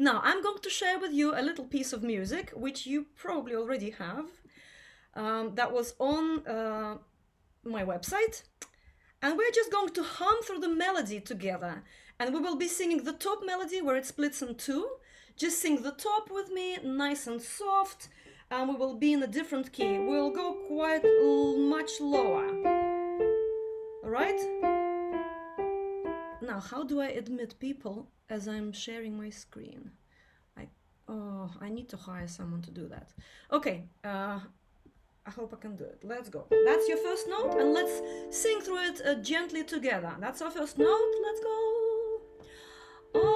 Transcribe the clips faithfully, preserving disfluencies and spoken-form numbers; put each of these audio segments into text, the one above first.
Now, I'm going to share with you a little piece of music, which you probably already have, um, that was on uh, my website. And we're just going to hum through the melody together. And we will be singing the top melody where it splits in two. Just sing the top with me, nice and soft. And we will be in a different key. We'll go quite much lower. All right? Now, how do I admit people as I'm sharing my screen? I, oh, I need to hire someone to do that. Okay, uh, I hope I can do it. Let's go. That's your first note, and let's sing through it uh, gently together. That's our first note. Let's go. Oh.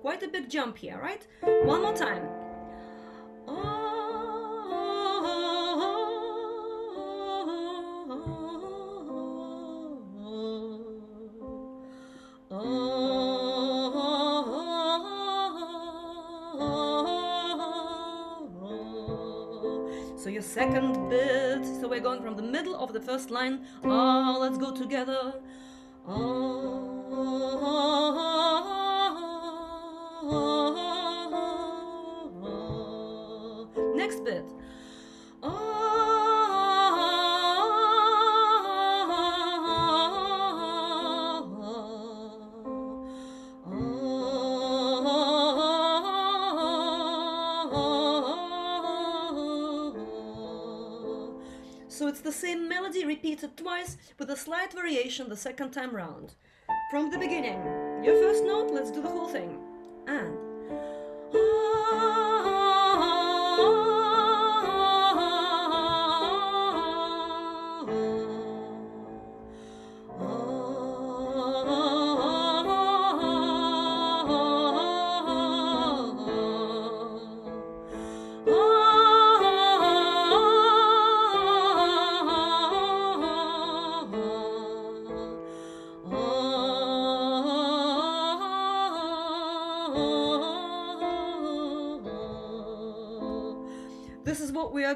Quite a big jump here, right? One more time. So your second bit. So we're going from the middle of the first line. Oh, let's go together. Oh. Next bit. So it's the same melody repeated twice with a slight variation the second time round. From the beginning, your first note, let's do the whole thing. And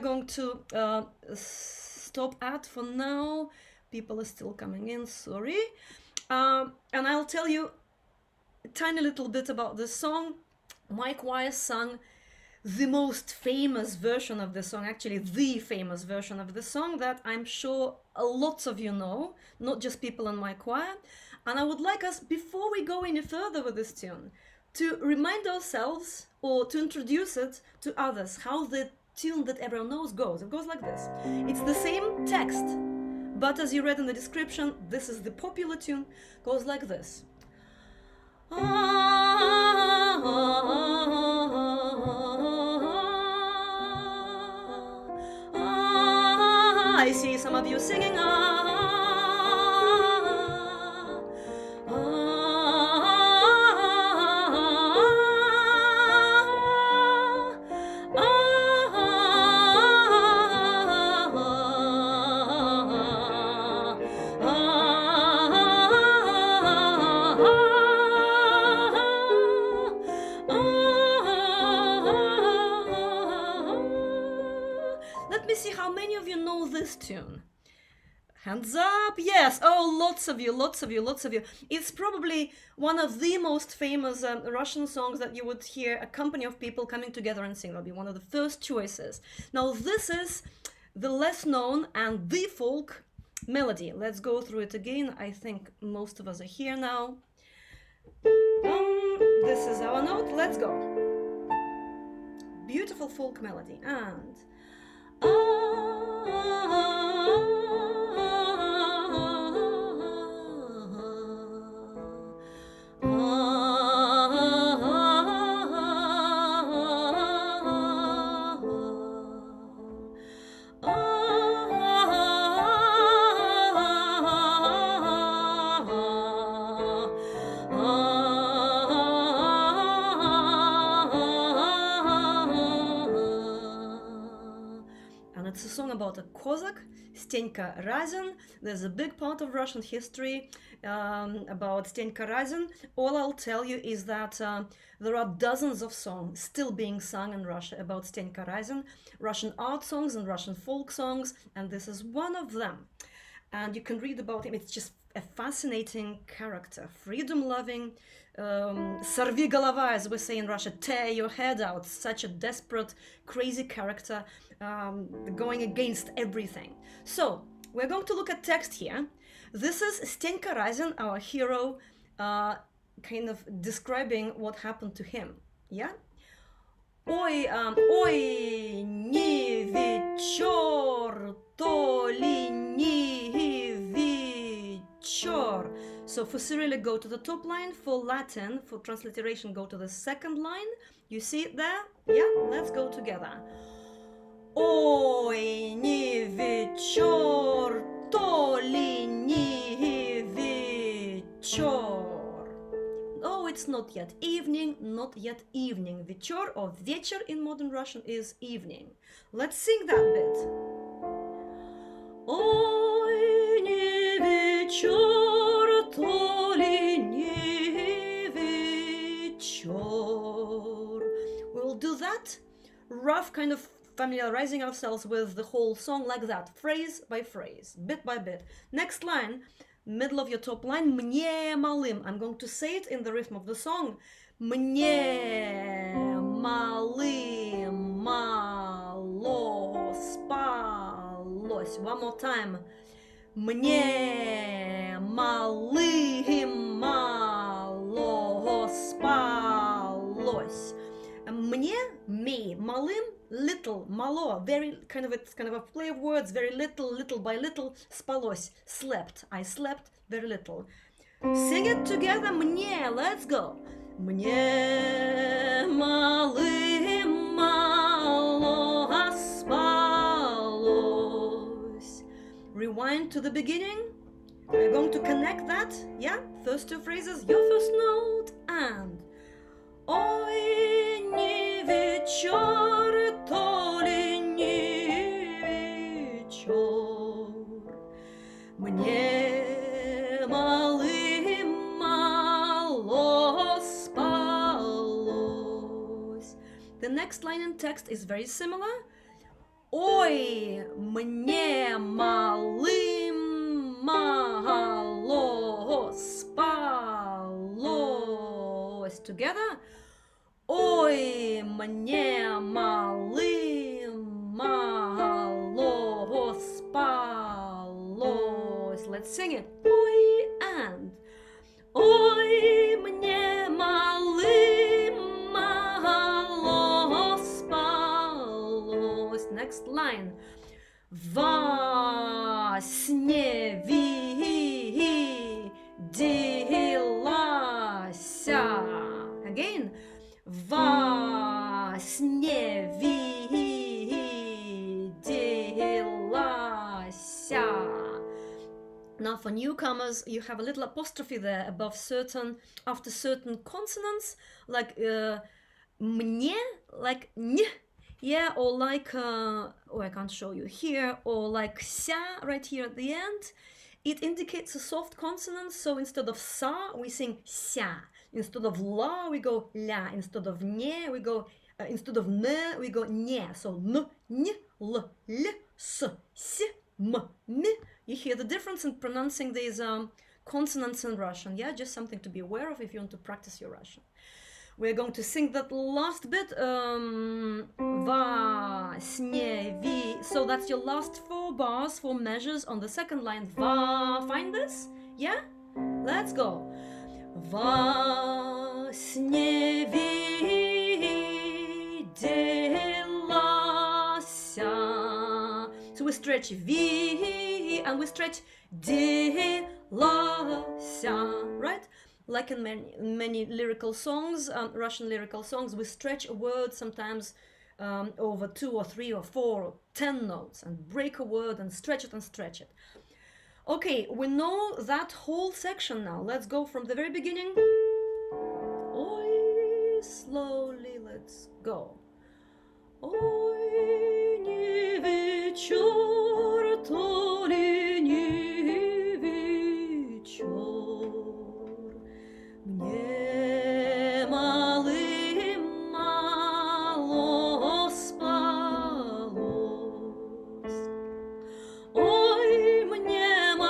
going to uh, stop at for now. People are still coming in, sorry. Um, and I'll tell you a tiny little bit about this song. My choir sung the most famous version of the song, actually the famous version of the song that I'm sure lots of you know, not just people in my choir. And I would like us, before we go any further with this tune, to remind ourselves or to introduce it to others, how the tune that everyone knows goes. It goes like this. It's the same text, but as you read in the description, this is the popular tune. It goes like this. I see some of you singing. Hands up, yes. Oh, lots of you, lots of you, lots of you. It's probably one of the most famous um, Russian songs that you would hear a company of people coming together and sing. That'll be one of the first choices. Now, this is the less known and the folk melody. Let's go through it again. I think most of us are here now. Um, this is our note. Let's go. Beautiful folk melody. And... about a Cossack, Stepan Razin. There's a big part of Russian history um, about Stepan Razin. All I'll tell you is that uh, there are dozens of songs still being sung in Russia about Stepan Razin, Russian art songs and Russian folk songs, and this is one of them. and you can read about him. It's just a fascinating character, freedom-loving, um, sarvi galava, as we say in Russia, tear your head out, such a desperate, crazy character, um, going against everything. So, we're going to look at text here. This is Stenka Razin, our hero, uh, kind of describing what happened to him, yeah? Oy, um, oy, ne vecher, to li ne vecher. So for Cyrillic, go to the top line. For Latin, for transliteration, go to the second line. You see it there? Yeah, let's go together. Oy, ne vecher, to li ne vecher. Oh, it's not yet evening, not yet evening. Vecher or vecher in modern Russian is evening. Let's sing that bit. Oy ne vecher, to li ne vecher. We'll do that rough, kind of familiarizing ourselves with the whole song like that, phrase by phrase, bit by bit. Next line. Middle of your top line, мне малым. I'm going to say it in the rhythm of the song. Мне малым мало спалось. One more time. Мне малым мало спалось. Мне, me, малым, little, malo, very kind of, it's kind of a play of words, very little, little by little, spalos, slept, I slept, very little. Sing it together, мне, let's go. Мне малым мало спалось. Rewind to the beginning. We're going to connect that, yeah? First two phrases, your first note and. Ой, не вечер, то ли не вечер, мне малым мало спалось. The next line in text is very similar. Ой, мне малым мало спалось. Together. Ой, мне малым мало спалось. Let's sing it. Ой, and. Ой, мне малым мало спалось. Next line. Во сне виделася. Again. Во сне виделася. Now for newcomers, you have a little apostrophe there above certain, after certain consonants, like uh, мне, like н, yeah, or like, uh, oh, I can't show you here, or like ся right here at the end. It indicates a soft consonant, so instead of sa, we sing ся. Instead of la, we go la. Instead of ne, we go, uh, instead of ne, we go ne. So n, n, l, l, s, s, m, m. You hear the difference in pronouncing these um, consonants in Russian. Yeah, just something to be aware of if you want to practice your Russian. We're going to sing that last bit. Um, va, sne, vi. So that's your last four bars, four measures on the second line. Va, find this? Yeah? Let's go. Во сне виделася. So we stretch ви and we stretch делася, right? Like in many, many lyrical songs, um, Russian lyrical songs, we stretch a word sometimes um, over two or three or four or ten notes and break a word and stretch it and stretch it. Okay, we know that whole section now. Let's go from the very beginning. Ой, slowly, let's go. Ой, не вечер, то ли не вечер, мне малым мало спалось. Ой, мне малым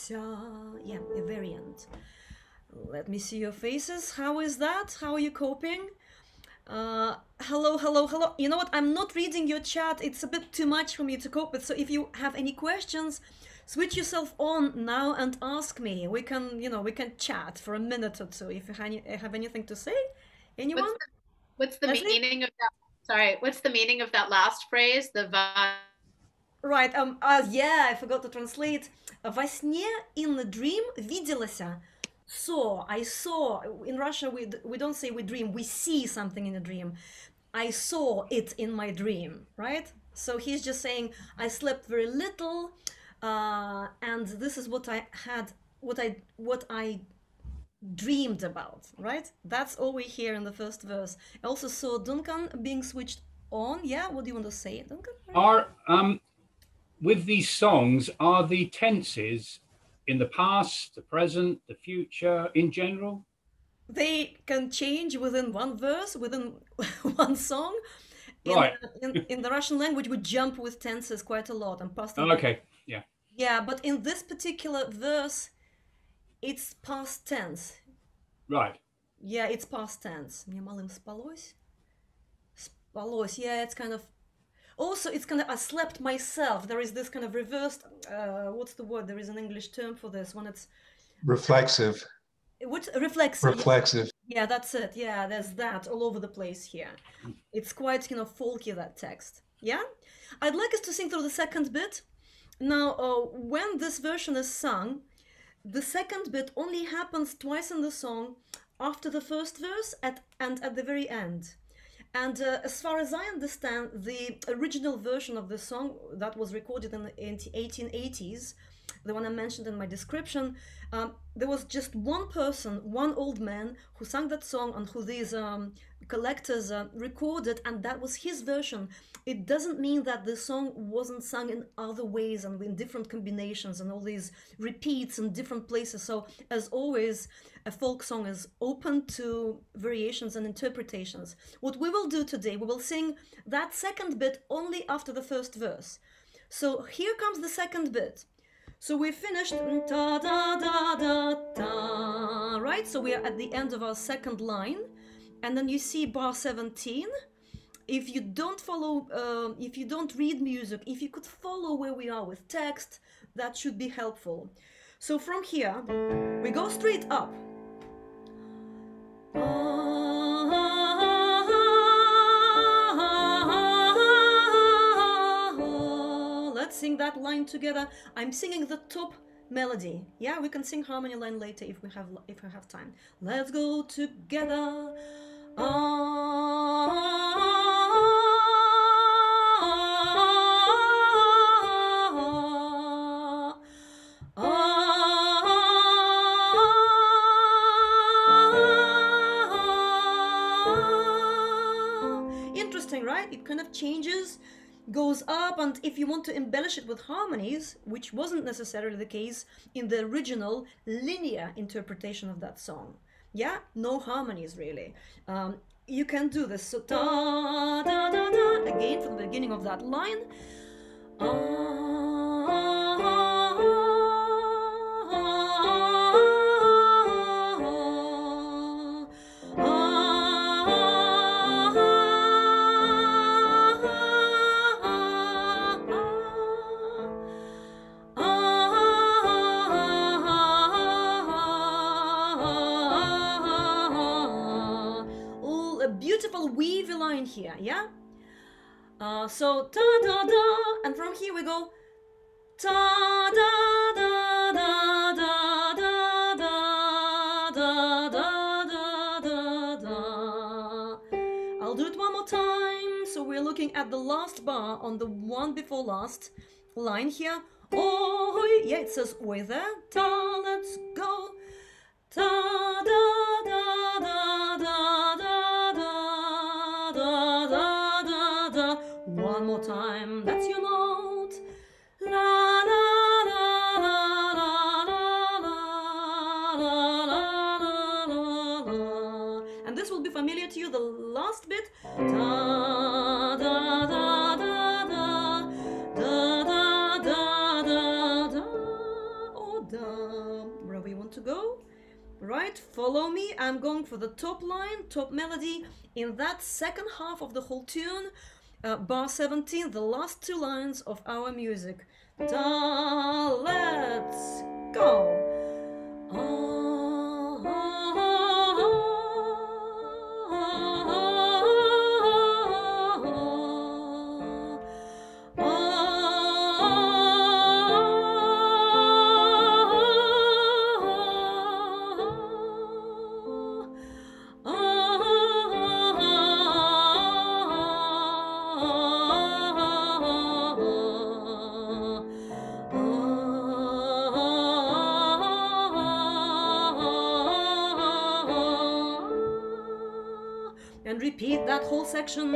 Vecher. Yeah, a variant. Let me see your faces. How is that? How are you coping? Uh, hello, hello, hello. You know what? I'm not reading your chat. It's a bit too much for me to cope with. So if you have any questions, switch yourself on now and ask me. We can, you know, we can chat for a minute or two if you have anything to say. Anyone? What's the, what's the meaning of that? Sorry, what's the meaning of that last phrase? The va. Right. Um. Uh, yeah, I forgot to translate. Во сне, in the dream, виделася. So I saw. In Russia, we we don't say we dream. We see something in a dream. I saw it in my dream. Right. So he's just saying I slept very little, uh, and this is what I had. What I what I. dreamed about, right? That's all we hear in the first verse. I also saw Duncan being switched on. Yeah, what do you want to say, Duncan? Are um with these songs, are the tenses in the past, the present, the future in general? They can change within one verse, within one song. In, right. in, in the Russian language, we jump with tenses quite a lot and past. Oh, okay. Yeah. Yeah, but in this particular verse, it's past tense. Right. Yeah, it's past tense. Мне малым спалось. Спалось. Yeah, it's kind of... Also, it's kind of... I slept myself. There is this kind of reversed... Uh, what's the word? There is an English term for this when it's... Reflexive. What? Reflexive. Reflexive. Yeah, that's it. Yeah, there's that all over the place here. It's quite, you know, folky, that text. Yeah? I'd like us to sing through the second bit. Now, uh, when this version is sung, the second bit only happens twice in the song, after the first verse at, and at the very end. And uh, as far as I understand, the original version of the song that was recorded in the eighteen eighties, the one I mentioned in my description, um, there was just one person, one old man who sang that song and who these um, collectors uh, recorded, and that was his version. It doesn't mean that the song wasn't sung in other ways and in different combinations and all these repeats in different places. So as always, a folk song is open to variations and interpretations. What we will do today, we will sing that second bit only after the first verse. So here comes the second bit. So we finished ta da da da da, right? So we are at the end of our second line, and then you see bar seventeen. If you don't follow, uh, if you don't read music, if you could follow where we are with text, that should be helpful. So from here, we go straight up. Let's sing that line together. I'm singing the top melody. Yeah, we can sing harmony line later if we have if we have time. Let's go together. Ah, it kind of changes, goes up, and if you want to embellish it with harmonies, which wasn't necessarily the case in the original linear interpretation of that song, yeah, no harmonies really, um, you can do this. So da, da, da, da, again from the beginning of that line. Here, yeah. Uh, so ta da da, and from here we go ta da da da da da da da da da da da. I'll do it one more time. So we're looking at the last bar on the one before last line here. Oh, yeah, it says Oy there. Ta, let's go. Ta da da da da da da da da da da. One more time, that's your note. La la la la la la la la la la. And this will be familiar to you, the last bit. Da da da da da da da da da da. Oh da. to go, right? Follow me. I'm going for the top line, top melody in that second half of the whole tune, uh, bar seventeen, the last two lines of our music. Da, let's go. Ah, ah, ah, ah, ah. Repeat that whole section.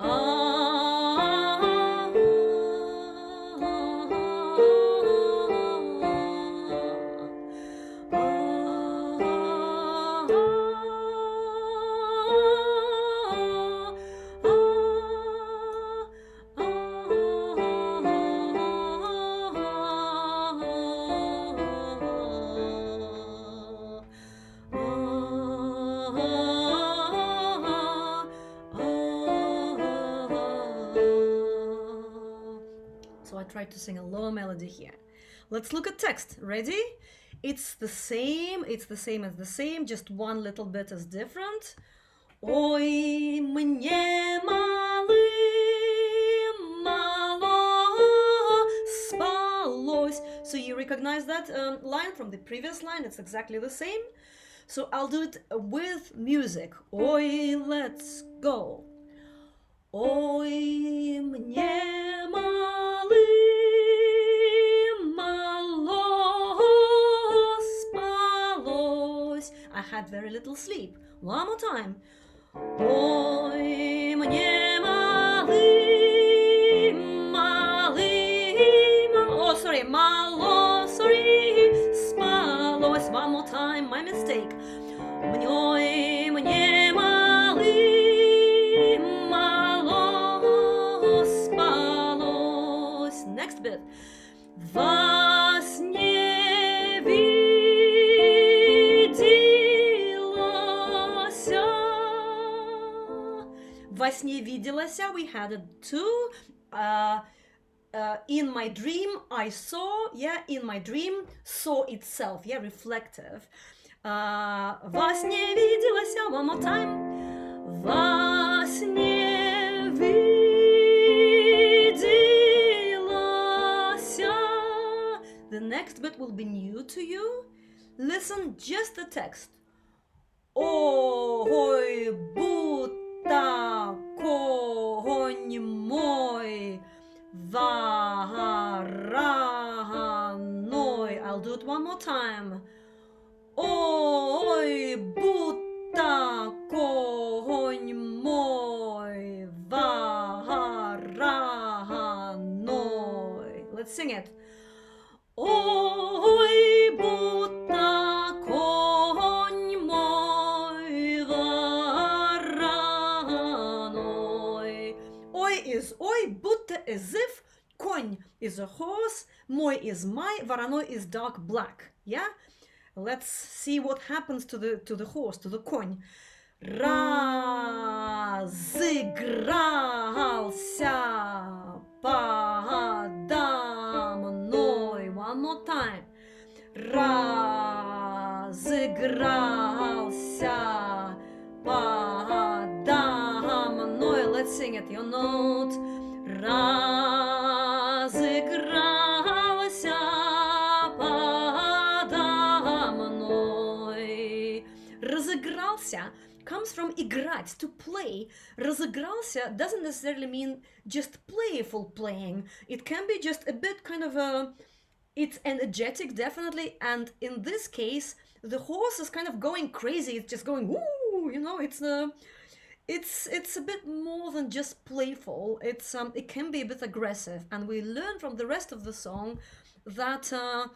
Ah, to sing a low melody here. Let's look at text. Ready? It's the same, it's the same as the same, just one little bit is different. Ой, мне малым мало спалось. So you recognize that um, line from the previous line, it's exactly the same. So I'll do it with music. Ой, let's go. Ой, мне малым. I had very little sleep. One more time. Ой, мне малым, малым. Oh, sorry, мало, sorry, спалось. One more time, my mistake. Мне, мне малым, мало, спалось. Next bit. Во сне виделось. Во сне виделася, we had it too. Uh, uh, in my dream, I saw, yeah, in my dream, saw itself, yeah, reflective. Uh, во сне виделася, one more time. Во сне виделася. The next bit will be new to you. Listen just the text. Ой, будто конь мой вороной. I'll do it one more time. Ой, будто конь мой вороной. Let's sing it. Ой, будто конь мой вороной. Ой is ой, будто as if, конь is a horse, мой is my, вороной is dark black. Yeah? Let's see what happens to the to the horse, to the конь. Разыгрался подо мной. One more time. Разыгрался подо мной. Let's sing it. Your note. Разыгрался подо мной. Разыгрался comes from играть, to play. Разыгрался doesn't necessarily mean just playful playing. It can be just a bit kind of a, it's energetic, definitely, and in this case, the horse is kind of going crazy. It's just going, woo, you know, it's a, it's, it's a bit more than just playful. It's, um, it can be a bit aggressive, and we learn from the rest of the song that, uh,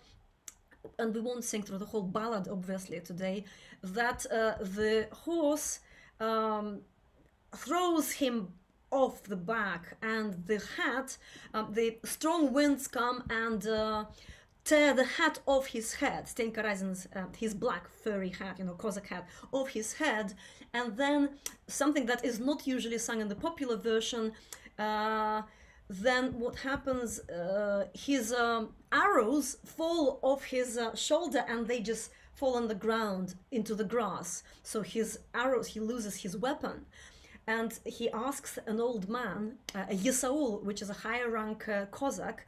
and we won't sing through the whole ballad, obviously, today, that uh, the horse um, throws him off the back, and the hat, um, the strong winds come and uh, tear the hat off his head, Stenka Razin's, uh, his black furry hat, you know, Cossack hat, off his head, and then something that is not usually sung in the popular version, uh, then what happens, uh, his um, arrows fall off his uh, shoulder and they just fall on the ground into the grass. So his arrows, he loses his weapon. And he asks an old man, uh, a yesaul, which is a higher rank uh, Cossack,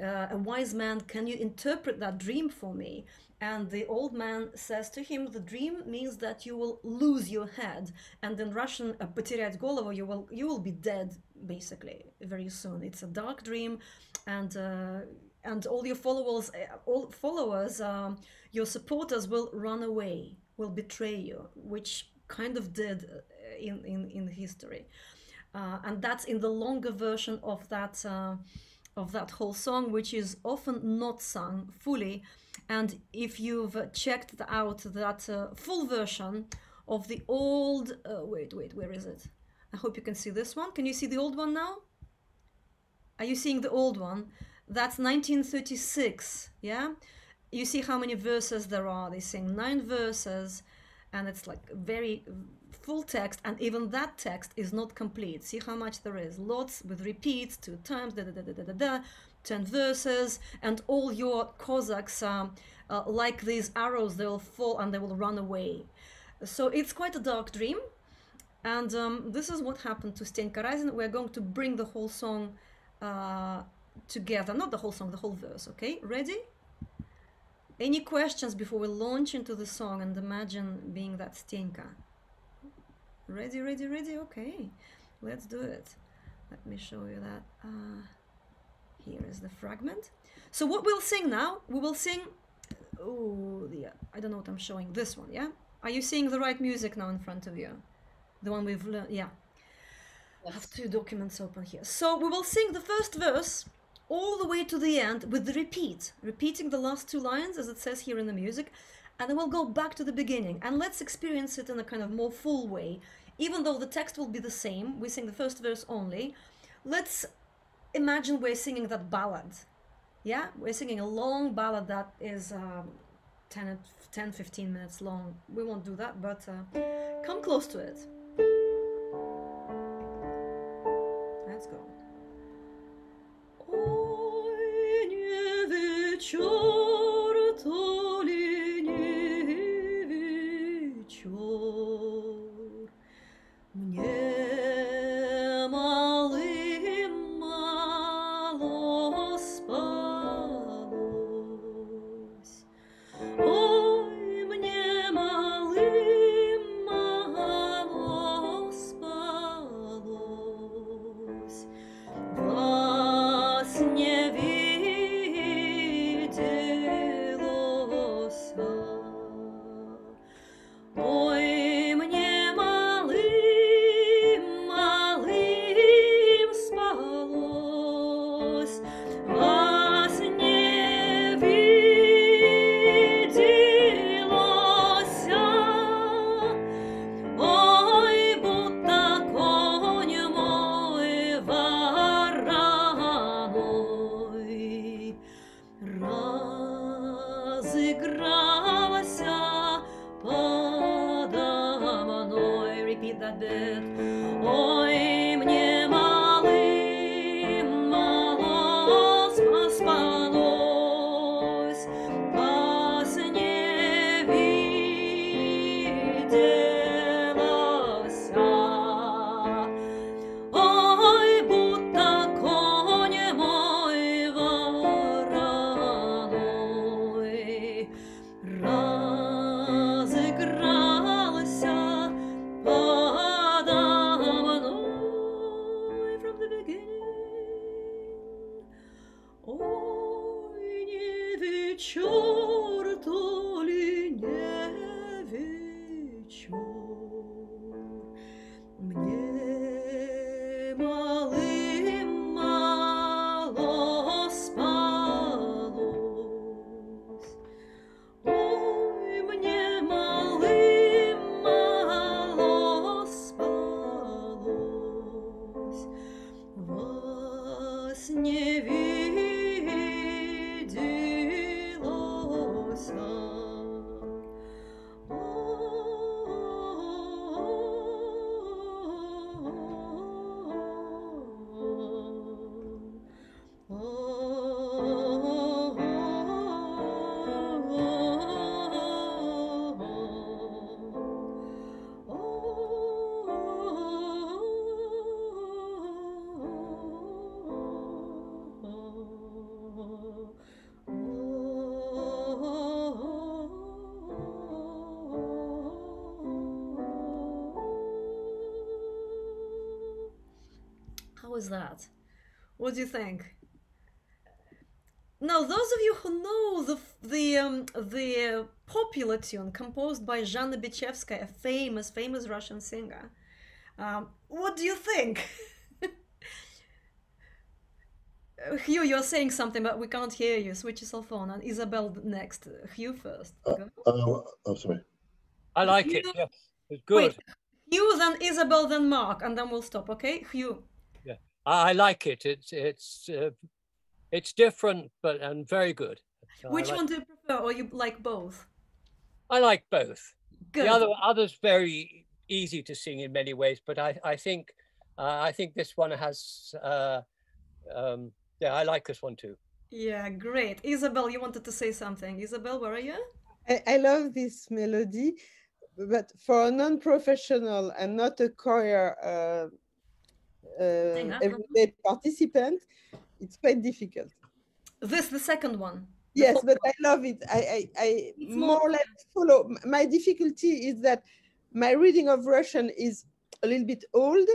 uh, a wise man, can you interpret that dream for me? And the old man says to him, the dream means that you will lose your head. And in Russian, потерять голову, you will, you will be dead, basically, very soon. It's a dark dream, and uh, and all your followers, all followers, um, your supporters will run away, will betray you, which kind of did in, in, in history. Uh, and that's in the longer version of that, uh, of that whole song, which is often not sung fully. And if you've checked out that uh, full version of the old, uh, wait, wait, where is it? I hope you can see this one. Can you see the old one now? Are you seeing the old one? That's nineteen thirty-six, yeah? You see how many verses there are. They sing nine verses, and it's like very full text, and even that text is not complete. See how much there is. Lots with repeats, two times, da da da da da da, ten verses, and all your Cossacks, um, uh, like these arrows, they will fall and they will run away. So it's quite a dark dream, and um, this is what happened to Stenka Razin. We're going to bring the whole song uh, together, not the whole song, the whole verse, okay? Ready? Any questions before we launch into the song and imagine being that Stenka? Ready, ready, ready, okay. Let's do it. Let me show you that. Uh, here is the fragment. So what we'll sing now, we will sing, oh, yeah, I don't know what I'm showing, this one, yeah? Are you seeing the right music now in front of you? The one we've learned, yeah. I have two documents open here. So we will sing the first verse all the way to the end with the repeat, repeating the last two lines as it says here in the music, and then we'll go back to the beginning and let's experience it in a kind of more full way. Even though the text will be the same, we sing the first verse only, let's imagine we're singing that ballad, yeah? We're singing a long ballad that is um, ten, fifteen minutes long. We won't do that, but uh, come close to it. Let's go. Oy ne vecher, to ne vecher, мне малым мало спалось. Ой, мне малым мало спалось. Вас не виделось. Ой, мне малым, малым спалось. Вас не виделось. Ой, будто конь мой вороной разыгрался подо мной. Repeat that bit. Ой, мне малым мало спалось. Вас не виделось. Ой, будто конь мой вороной разыгрался подо мной. From the beginning. Ой, не вечер, то ли не вечер, мне малым мало спалось. Ой, мне малым мало спалось. Вас не виделось. is that? What do you think? Now, those of you who know the the um, the popular tune composed by Zhanna Bichevskaya, a famous, famous Russian singer, um, what do you think? Hugh, you're saying something, but we can't hear you. Switch your cell phone, and Isabel next. Hugh first. Uh, uh, oh, sorry. I like Hugh, it. Yes, it's good. Wait, Hugh, then Isabel, then Mark, and then we'll stop. Okay, Hugh. Yeah, I, I like it. It's it's. Uh... It's different, but and very good. So Which like one do you prefer, or you like both? I like both. Good. The other other's very easy to sing in many ways, but I I think uh, I think this one has uh, um, yeah I like this one too. Yeah, great. Isabel, you wanted to say something. Isabel, where are you? I, I love this melody, but for a non-professional and not a choir uh, uh, everyday participant. It's quite difficult. This the second one. The yes, but one. I love it. I, I, I more or less follow. My difficulty is that my reading of Russian is a little bit old,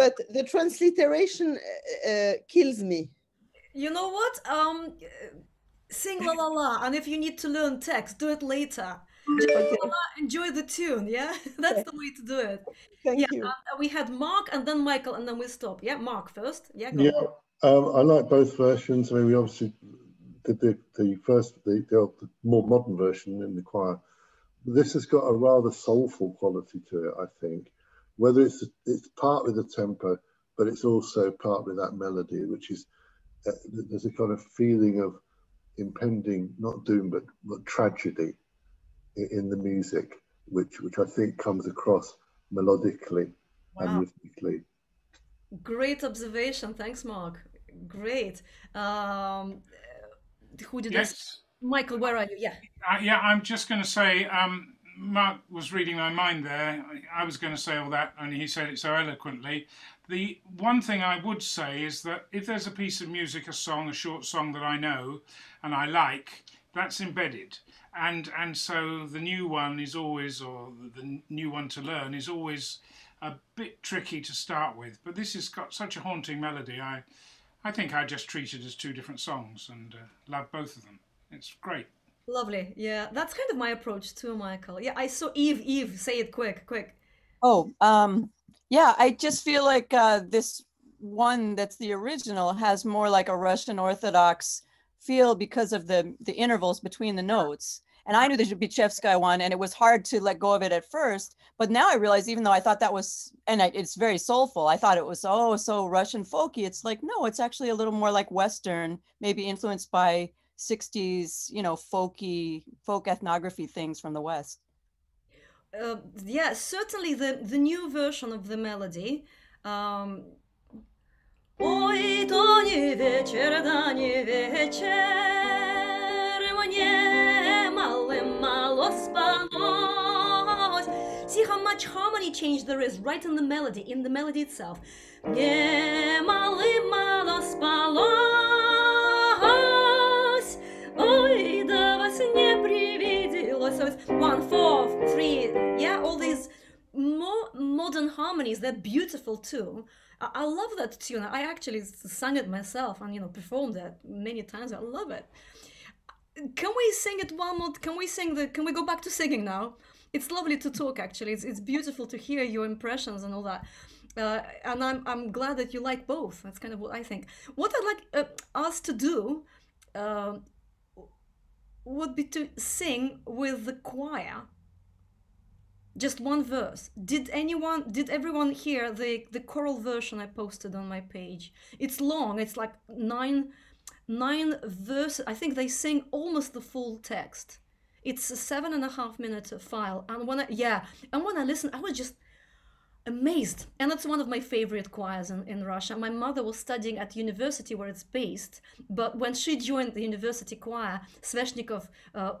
but the transliteration uh, kills me. You know what? Um, sing la la la, and if you need to learn text, do it later. Okay. Enjoy the tune, yeah. That's the way to do it. Thank yeah, you. Uh, we had Mark and then Michael, and then we stop. Yeah, Mark first. Yeah. Go yeah. On. Um, I like both versions. I mean, we obviously did the, the first, the, the more modern version in the choir. This has got a rather soulful quality to it, I think. Whether it's it's partly the tempo, but it's also partly that melody, which is uh, there's a kind of feeling of impending, not doom, but, but tragedy in, in the music, which which I think comes across melodically wow. and rhythmically. Great observation. Thanks, Mark. Great. Um, who did yes. this? Michael, where are you? Yeah. Uh, yeah, I'm just going to say, um, Mark was reading my mind there. I, I was going to say all that, and he said it so eloquently. The one thing I would say is that if there's a piece of music, a song, a short song that I know and I like, that's embedded. And, and so the new one is always, or the new one to learn is always a bit tricky to start with, but this has got such a haunting melody. I, I think I just treat it as two different songs and uh, love both of them. It's great. Lovely. Yeah, that's kind of my approach too, Michael. Yeah, I saw Eve. Eve, say it quick, quick. Oh, um, yeah. I just feel like uh, this one that's the original has more like a Russian Orthodox feel because of the the intervals between the notes. And I knew the Bichevskaya one, and it was hard to let go of it at first. But now I realize, even though I thought that was, and I, it's very soulful, I thought it was, oh, so Russian folky. It's like, no, it's actually a little more like Western, maybe influenced by sixties, you know, folky, folk ethnography things from the West. Uh, yeah, certainly the, the new version of the melody. Um... Oy to ne vecher, da ne vecher, мне see how much harmony change there is right in the melody, in the melody itself. So it's one, four, three, yeah, all these more modern harmonies, they're beautiful too. I, I love that tune. I actually sang it myself and, you know, performed it many times. I love it. Can we sing it one more? Can we sing the? Can we go back to singing now? It's lovely to talk. Actually, it's it's beautiful to hear your impressions and all that. Uh, and I'm I'm glad that you like both. That's kind of what I think. What I'd like uh, us to do uh, would be to sing with the choir. Just one verse. Did anyone? Did everyone hear the the choral version I posted on my page? It's long. It's like nine. Nine verses, I think they sing almost the full text. It's a seven and a half minute file. And when I, yeah, and when I listened, I was just amazed. And it's one of my favorite choirs in, in Russia. My mother was studying at university where it's based, but when she joined the university choir, Sveshnikov uh,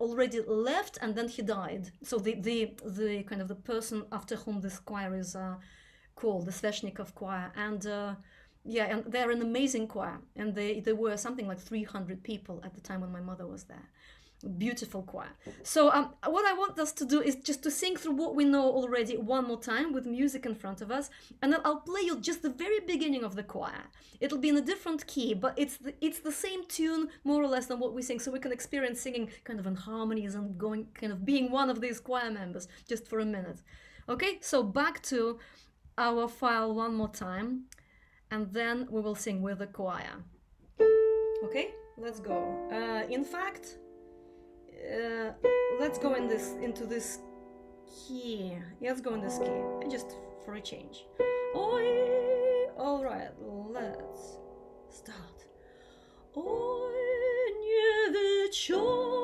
already left and then he died. So the, the, the kind of the person after whom this choir is uh, called, the Sveshnikov Choir. And uh, yeah, and they're an amazing choir, and they, there were something like three hundred people at the time when my mother was there. beautiful choir. So um, what I want us to do is just to sing through what we know already one more time with music in front of us, and then I'll play you just the very beginning of the choir. It'll be in a different key, but it's the, it's the same tune more or less than what we sing, so we can experience singing kind of in harmonies and going kind of being one of these choir members just for a minute. Okay, so back to our file one more time, and then we will sing with the choir. Okay, let's go. Uh, in fact, uh, let's go in this into this key. Yeah, let's go in this key, just for a change. Oy, all right, let's start. Oy to ne Vecher.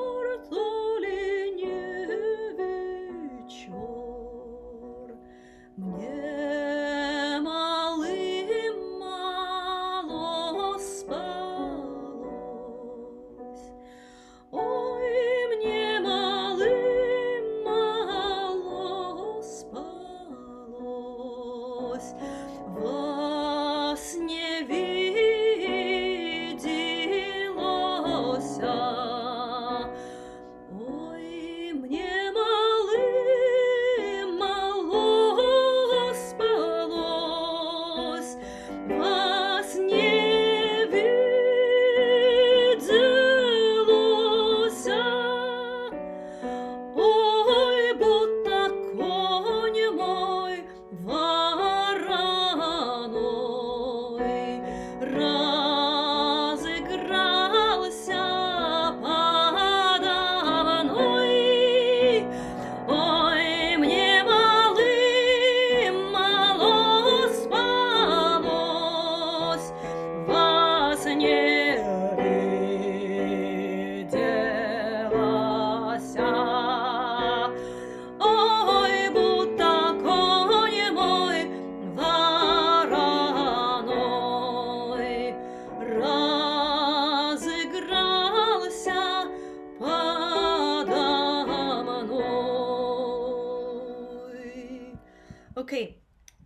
Okay,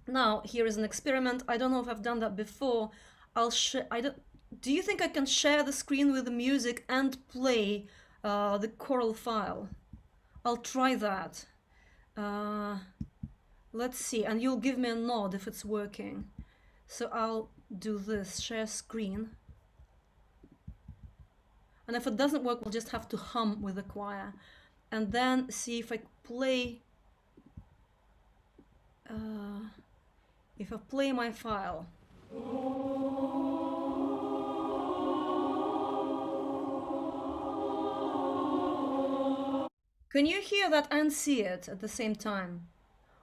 now here is an experiment. I don't know if I've done that before. I'll share. I don't. Do you think I can share the screen with the music and play uh, the choral file? I'll try that. Uh, let's see, and you'll give me a nod if it's working. So I'll do this. Share screen. And if it doesn't work, we'll just have to hum with the choir, and then see if I play. Uh, if I play my file. Can you hear that and see it at the same time?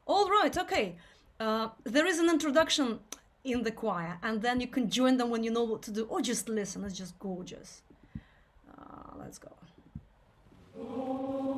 All right, okay. Uh, there is an introduction in the choir, and then you can join them when you know what to do, or just listen. It's just gorgeous. Uh, let's go. Oh.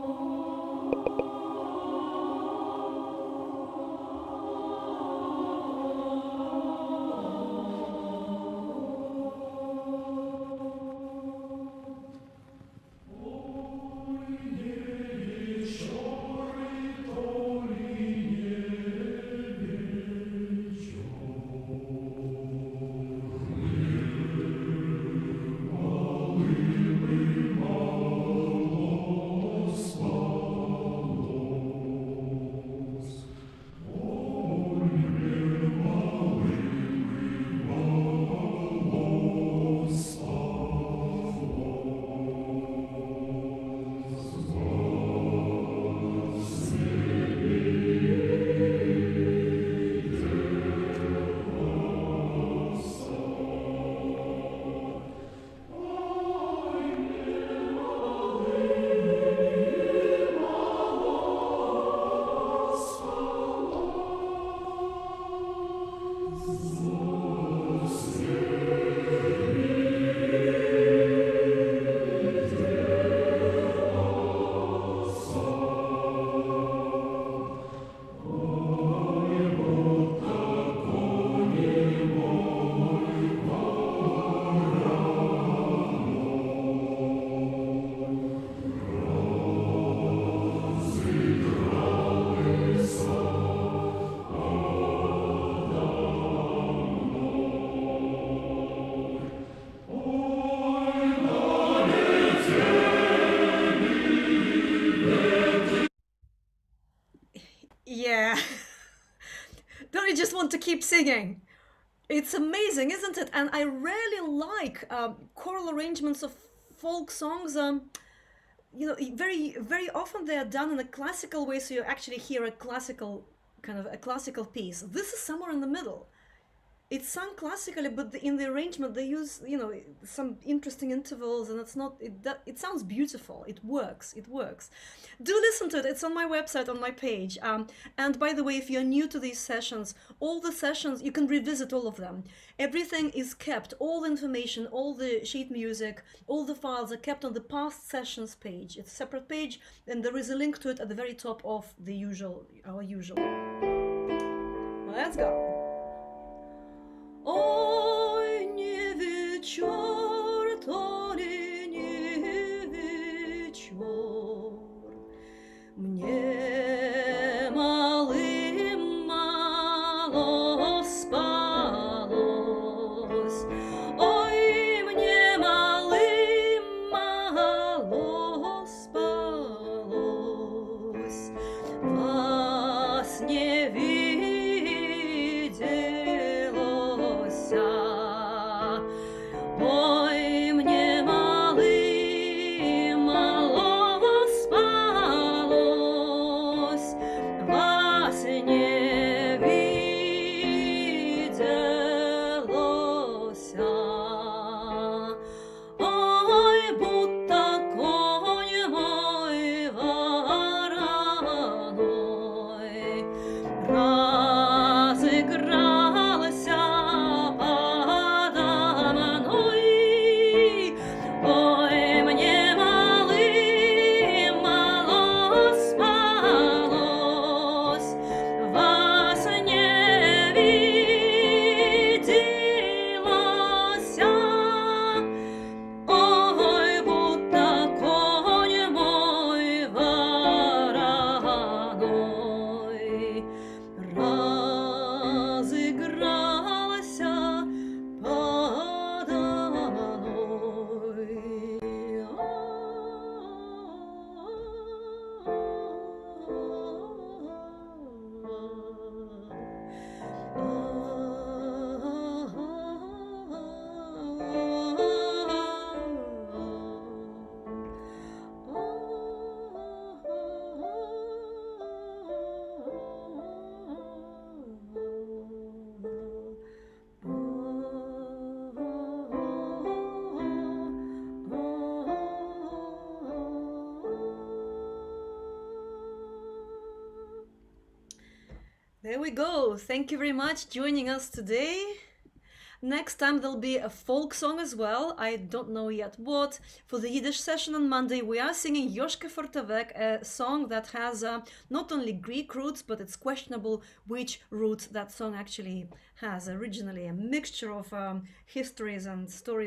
want to keep singing. It's amazing, isn't it? And I really like uh, choral arrangements of folk songs. Um, you know, very very often they are done in a classical way, so you actually hear a classical kind of a classical piece. This is somewhere in the middle. It's sung classically, but in the arrangement they use, you know, some interesting intervals, and it's not, it, that, it sounds beautiful, it works, it works. Do listen to it, it's on my website, on my page. Um, and by the way, if you're new to these sessions, all the sessions, you can revisit all of them. Everything is kept, all the information, all the sheet music, all the files are kept on the past sessions page. It's a separate page, and there is a link to it at the very top of the usual, our usual. Let's go. Oy ne vecher, to ne vecher, мне малым мало спалось. Ой, мне малым мало спалось. Вас не видела. There we go. Thank you very much for joining us today. Next time there'll be a folk song as well. I don't know yet what. For the Yiddish session on Monday, we are singing Yoshke Fortavek, a song that has uh, not only Greek roots, but it's questionable which root that song actually has. Originally, a mixture of um, histories and stories.